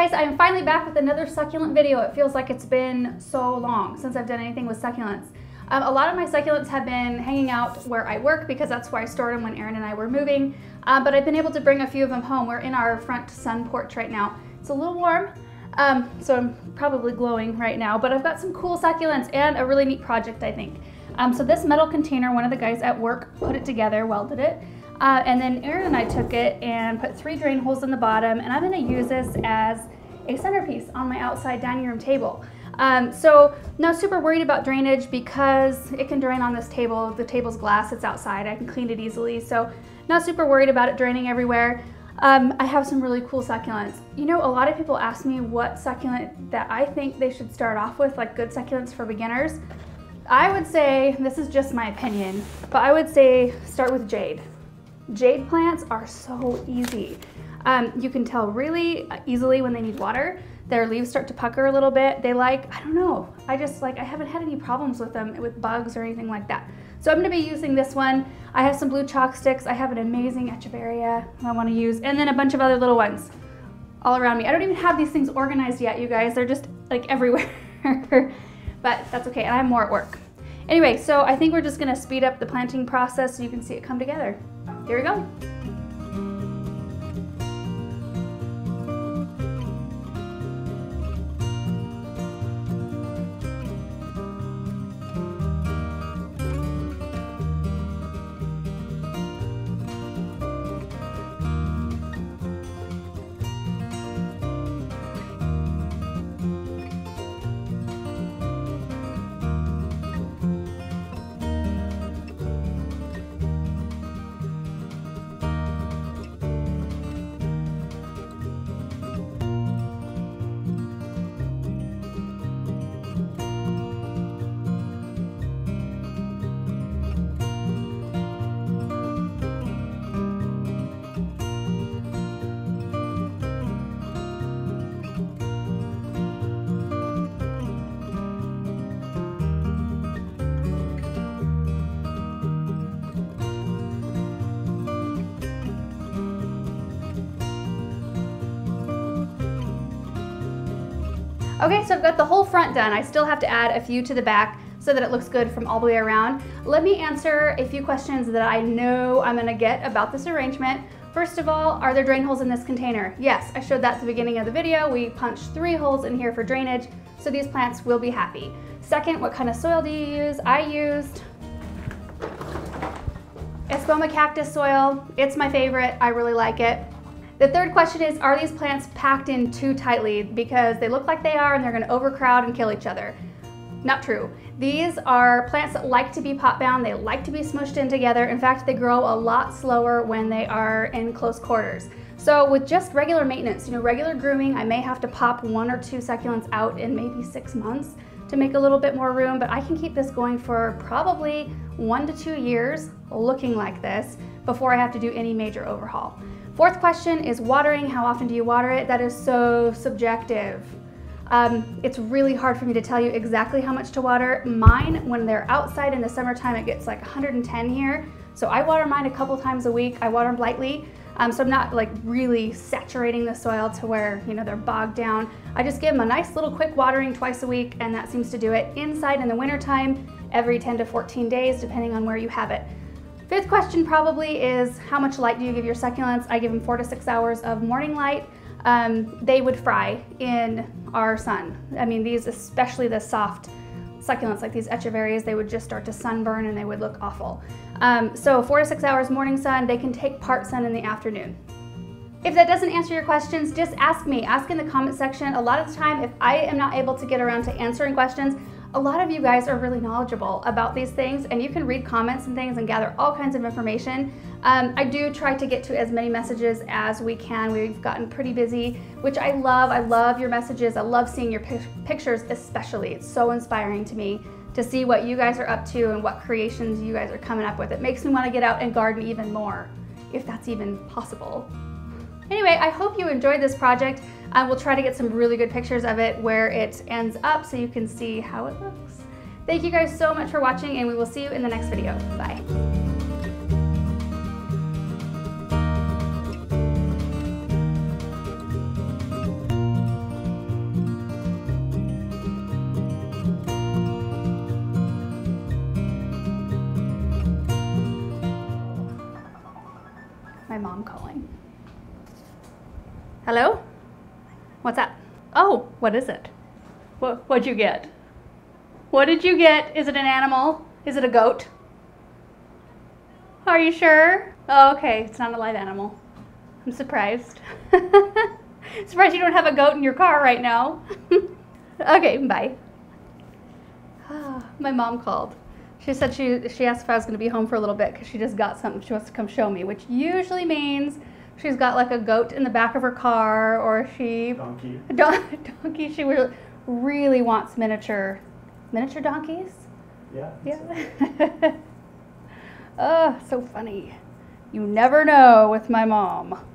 guys, I'm finally back with another succulent video. It feels like it's been so long since I've done anything with succulents. A lot of my succulents have been hanging out where I work because that's where I stored them when Erin and I were moving. But I've been able to bring a few of them home. We're in our front sun porch right now. It's a little warm, so I'm probably glowing right now, but I've got some cool succulents and a really neat project, I think. So this metal container, one of the guys at work put it together, welded it. And then Erin and I took it and put 3 drain holes in the bottom, and I'm gonna use this as a centerpiece on my outside dining room table. So not super worried about drainage because it can drain on this table. The table's glass, it's outside, I can clean it easily. So not super worried about it draining everywhere. I have some really cool succulents. You know, a lot of people ask me what succulent that I think they should start off with, like good succulents for beginners. I would say, this is just my opinion, but I would say start with jade. Jade plants are so easy. You can tell really easily when they need water. Their leaves start to pucker a little bit. They like, I don't know, I haven't had any problems with them, with bugs or anything like that. So I'm gonna be using this one. I have some blue chalk sticks. I have an amazing Echeveria I wanna use, and then a bunch of other little ones all around me. I don't even have these things organized yet, you guys. They're just like everywhere, but that's okay, and I'm more at work. Anyway, so I think we're just gonna speed up the planting process so you can see it come together. Here we go. Okay, so I've got the whole front done. I still have to add a few to the back so that it looks good from all the way around. Let me answer a few questions that I know I'm gonna get about this arrangement. First of all, are there drain holes in this container? Yes, I showed that at the beginning of the video. We punched 3 holes in here for drainage, so these plants will be happy. Second, what kind of soil do you use? I used Espoma cactus soil. It's my favorite, I really like it. The third question is, are these plants packed in too tightly because they look like they are and they're gonna overcrowd and kill each other? Not true. These are plants that like to be pot bound, they like to be smushed in together. In fact, they grow a lot slower when they are in close quarters. So with just regular maintenance, you know, regular grooming, I may have to pop 1 or 2 succulents out in maybe 6 months to make a little bit more room, but I can keep this going for probably 1 to 2 years looking like this before I have to do any major overhaul. Fourth question is watering. How often do you water it? That is so subjective. It's really hard for me to tell you exactly how much to water. Mine, when they're outside in the summertime, it gets like 110 here. So I water mine a couple times a week. I water them lightly. So I'm not like really saturating the soil to where, you know, they're bogged down. I just give them a nice little quick watering twice a week, and that seems to do it. Inside in the wintertime, every 10 to 14 days, depending on where you have it. Fifth question probably is, how much light do you give your succulents? I give them 4 to 6 hours of morning light. They would fry in our sun. I mean, these, especially the soft succulents like these Echeverias, they would just start to sunburn and they would look awful. So 4 to 6 hours morning sun, they can take part sun in the afternoon. If that doesn't answer your questions, just ask me, ask in the comment section. A lot of the time, if I am not able to get around to answering questions, a lot of you guys are really knowledgeable about these things, and you can read comments and things and gather all kinds of information. I do try to get to as many messages as we can. We've gotten pretty busy, which I love. I love your messages. I love seeing your pictures especially. It's so inspiring to me to see what you guys are up to and what creations you guys are coming up with. It makes me want to get out and garden even more, if that's even possible. Anyway, I hope you enjoyed this project. We'll try to get some really good pictures of it where it ends up so you can see how it looks. Thank you guys so much for watching, and we will see you in the next video. Bye. Hello? What's up? Oh, what is it? What'd you get? What did you get? Is it an animal? Is it a goat? Are you sure? Oh, okay, it's not a live animal. I'm surprised. Surprised you don't have a goat in your car right now. Okay, bye. My mom called. She said she asked if I was going to be home for a little bit because she just got something she wants to come show me, which usually means she's got like a goat in the back of her car, or donkey. She really wants miniature donkeys. Yeah. Oh, so funny. You never know with my mom.